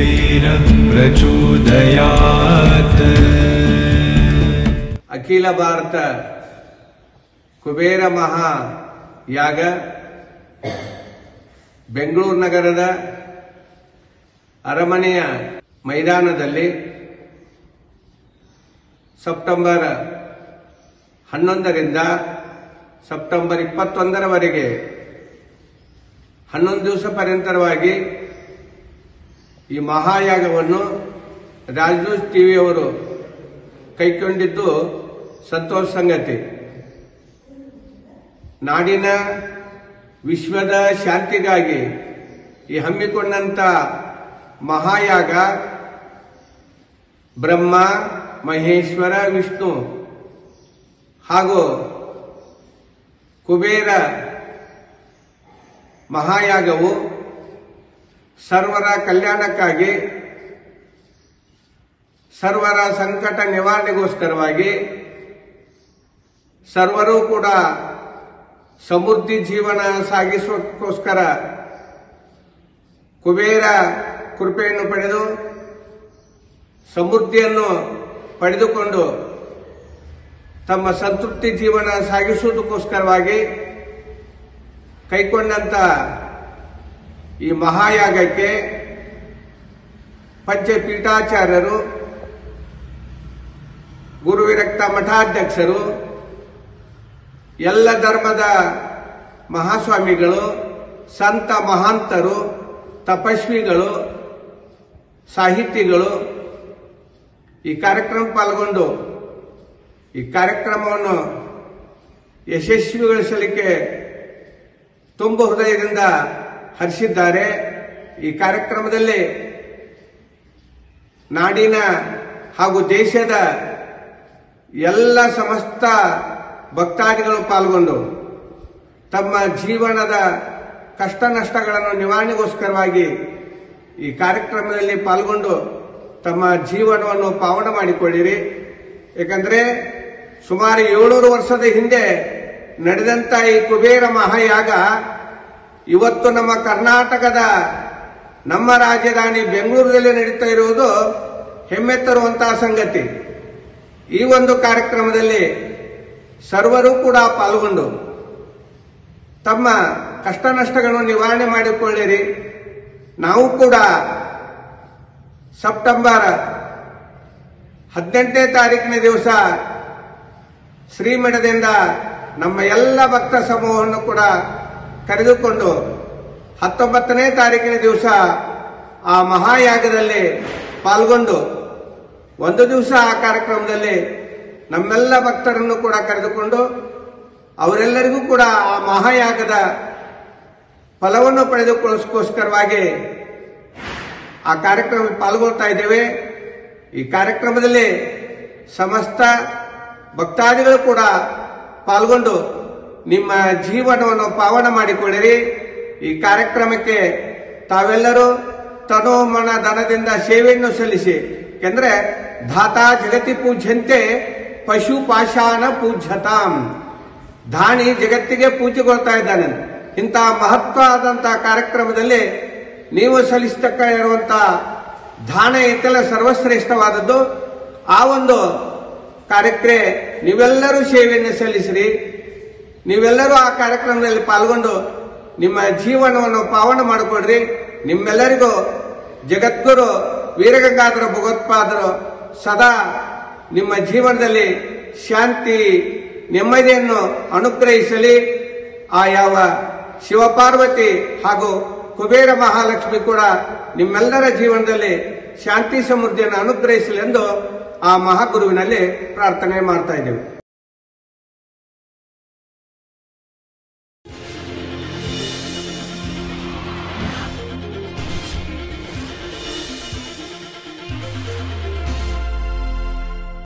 कुबेर प्रचोदयात्। अखिल भारत कुबेर महा यागा बेंगलूरु नगरद अरमने मैदान ಸೆಪ್ಟೆಂಬರ್ 11 ಸೆಪ್ಟೆಂಬರ್ 21 ವರೆಗೆ 11 ದಿವಸ ಪರ್ಯಂತರವಾಗಿ ಈ ಮಹಾಯಾಗವನ್ನು ರಾಜ್ ಟಿವಿ ಅವರು ಕೈಗೊಂಡಿದ್ದು ಸಂತೋಷ ಸಂಗತಿ. ನಾಡಿನ ವಿಶ್ವದ ಶಾಂತಿಗಾಗಿ ಈ ಹಮ್ಮಿಕೊಂಡಂತ ಮಹಾಯಾಗ ಬ್ರಹ್ಮ ಮಹೇಶ್ವರ ವಿಷ್ಣು ಹಾಗೂ ಕುಬೇರ ಮಹಾಯಾಗವು ಸರ್ವರ ಕಲ್ಯಾಣಕ್ಕಾಗಿ ಸರ್ವರ ಸಂಕಟ ನಿವಾರಣೆಗೋಸ್ಕರವಾಗಿ ಸರ್ವರೂ ಕೂಡ ಸಮೃದ್ಧಿ ಜೀವನ ಸಾಗಿಸೋಕ್ಕೋಸ್ಕರ ಕುಬೇರ ಕೃಪೆಯನ್ನು ಪಡೆದು ಸಮೃದ್ಧಿಯನ್ನು ಪಡೆದುಕೊಂಡು ತಮ್ಮ ಸಂತೃಪ್ತಿ ಜೀವನ ಸಾಗಿಸುವುದಕ್ಕೋಸ್ಕರವಾಗಿ ಕೈಕೊಂಡಂತ ಈ ಮಹಾಯಾಗಕ್ಕೆ ಪಂಚಪೀಠಾಚಾರ್ಯರು, ಗುರುವಿರಕ್ತ ಮಠಾಧ್ಯಕ್ಷರು, ಎಲ್ಲ ಧರ್ಮದ ಮಹಾಸ್ವಾಮಿಗಳು, ಸಂತ ಮಹಾಂತರು, ತಪಸ್ವಿಗಳು, ಸಾಹಿತಿಗಳು ಈ ಕಾರ್ಯಕ್ರಮ ಪಾಲ್ಗೊಂಡು ಈ ಕಾರ್ಯಕ್ರಮವನ್ನು ಯಶಸ್ವಿಗೊಳಿಸಲಿಕ್ಕೆ ತುಂಬ ಹೃದಯದಿಂದ ಹರ್ಷಿದ್ದಾರೆ. ಈ ಕಾರ್ಯಕ್ರಮದಲ್ಲಿ ನಾಡಿನ ಹಾಗೂ ದೇಶದ ಎಲ್ಲ ಸಮಸ್ತ ಭಕ್ತಾದಿಗಳು ಪಾಲ್ಗೊಂಡು ತಮ್ಮ ಜೀವನದ ಕಷ್ಟ ನಷ್ಟಗಳನ್ನು ನಿವಾರಣೆಗೋಸ್ಕರವಾಗಿ ಈ ಕಾರ್ಯಕ್ರಮದಲ್ಲಿ ಪಾಲ್ಗೊಂಡು ತಮ್ಮ ಜೀವನವನ್ನು ಪಾವನ ಮಾಡಿಕೊಳ್ಳಿರಿ. ಏಕೆಂದರೆ ಸುಮಾರು 700 ವರ್ಷದ ಹಿಂದೆ ನಡೆದಂತ ಈ ಕುಬೇರ ಮಹಾಯಾಗ ಇವತ್ತು ನಮ್ಮ ಕರ್ನಾಟಕದ ನಮ್ಮ ರಾಜಧಾನಿ ಬೆಂಗಳೂರಿನಲ್ಲಿ ನಡೀತಾ ಇರುವುದು ಹೆಮ್ಮೆ ತರುವಂತಹ ಸಂಗತಿ. ಈ ಒಂದು ಕಾರ್ಯಕ್ರಮದಲ್ಲಿ ಸರ್ವರು ಕೂಡ ಪಾಲ್ಗೊಂಡು ತಮ್ಮ ಕಷ್ಟ ನಷ್ಟಗಳನ್ನು ನಿವಾರಣೆ ಮಾಡಿಕೊಳ್ಳಿರಿ. ನಾವು ಕೂಡ ಸೆಪ್ಟೆಂಬರ್ 18 ತಾರೀಕಿನ ದಿವಸ ಶ್ರೀಮಠದಿಂದ ನಮ್ಮ ಎಲ್ಲ ಭಕ್ತ ಸಮೂಹವನ್ನು ಕೂಡ ಕರೆದುಕೊಂಡು 19ನೇ ತಾರೀಕಿನ ದಿವಸ ಆ ಮಹಾಯಾಗದಲ್ಲಿ ಪಾಲ್ಗೊಂಡು ಒಂದು ದಿವಸ ಆ ಕಾರ್ಯಕ್ರಮದಲ್ಲಿ ನಮ್ಮೆಲ್ಲ ಭಕ್ತರನ್ನು ಕೂಡ ಕರೆದುಕೊಂಡು ಅವರೆಲ್ಲರಿಗೂ ಕೂಡ ಆ ಮಹಾಯಾಗದ ಫಲವನ್ನು ಪಡೆದುಕೊಳ್ಳೋಸ್ಕೋಸ್ಕರವಾಗಿ ಆ ಕಾರ್ಯಕ್ರಮದಲ್ಲಿ ಪಾಲ್ಗೊಳ್ತಾ ಇದ್ದೇವೆ. ಈ ಕಾರ್ಯಕ್ರಮದಲ್ಲಿ ಸಮಸ್ತ ಭಕ್ತಾದಿಗಳು ಕೂಡ ಪಾಲ್ಗೊಂಡು ನಿಮ್ಮ ಜೀವನವನ್ನು ಪಾವನ ಮಾಡಿಕೊಳ್ಳಿರಿ. ಈ ಕಾರ್ಯಕ್ರಮಕ್ಕೆ ತಾವೆಲ್ಲರೂ ತನೋಮನ ಧನದಿಂದ ಸೇವೆಯನ್ನು ಸಲ್ಲಿಸಿ. ಯಾಕೆಂದ್ರೆ ಧಾತಾ ಜಗತಿ ಪೂಜ್ಯಂತೆ ಪಶು ಪಾಷಾಣ ಪೂಜ್ಯತಾಂ, ದಾನಿ ಜಗತ್ತಿಗೆ ಪೂಜೆಗೊಳ್ತಾ ಇದ್ದಾನೆ. ಇಂತಹ ಮಹತ್ವವಾದಂತಹ ಕಾರ್ಯಕ್ರಮದಲ್ಲಿ ನೀವು ಸಲ್ಲಿಸತಕ್ಕ ಇರುವಂತಹ ದಾನ ಇತ್ತೆಲ್ಲ ಸರ್ವಶ್ರೇಷ್ಠವಾದದ್ದು. ಆ ಒಂದು ಕಾರ್ಯಕ್ರಮಕ್ಕೆ ನೀವೆಲ್ಲರೂ ಸೇವೆಯನ್ನು ಸಲ್ಲಿಸಿರಿ. ನೀವೆಲ್ಲರೂ ಆ ಕಾರ್ಯಕ್ರಮದಲ್ಲಿ ಪಾಲ್ಗೊಂಡು ನಿಮ್ಮ ಜೀವನವನ್ನು ಪಾವನ ಮಾಡಿಕೊಡ್ರಿ. ನಿಮ್ಮೆಲ್ಲರಿಗೂ ಜಗದ್ಗುರು ವೀರಗಂಗಾಧರ ಭಗವತ್ಪಾದರು ಸದಾ ನಿಮ್ಮ ಜೀವನದಲ್ಲಿ ಶಾಂತಿ ನೆಮ್ಮದಿಯನ್ನು ಅನುಗ್ರಹಿಸಲಿ. ಆ ಯಾವ ಶಿವಪಾರ್ವತಿ ಹಾಗೂ ಕುಬೇರ ಮಹಾಲಕ್ಷ್ಮಿ ಕೂಡ ನಿಮ್ಮೆಲ್ಲರ ಜೀವನದಲ್ಲಿ ಶಾಂತಿ ಸಮೃದ್ಧಿಯನ್ನು ಅನುಗ್ರಹಿಸಲೆಂದು ಆ ಮಹಾಗುರುವಿನಲ್ಲಿ ಪ್ರಾರ್ಥನೆ ಮಾಡ್ತಾ ಇದ್ದೇವೆ.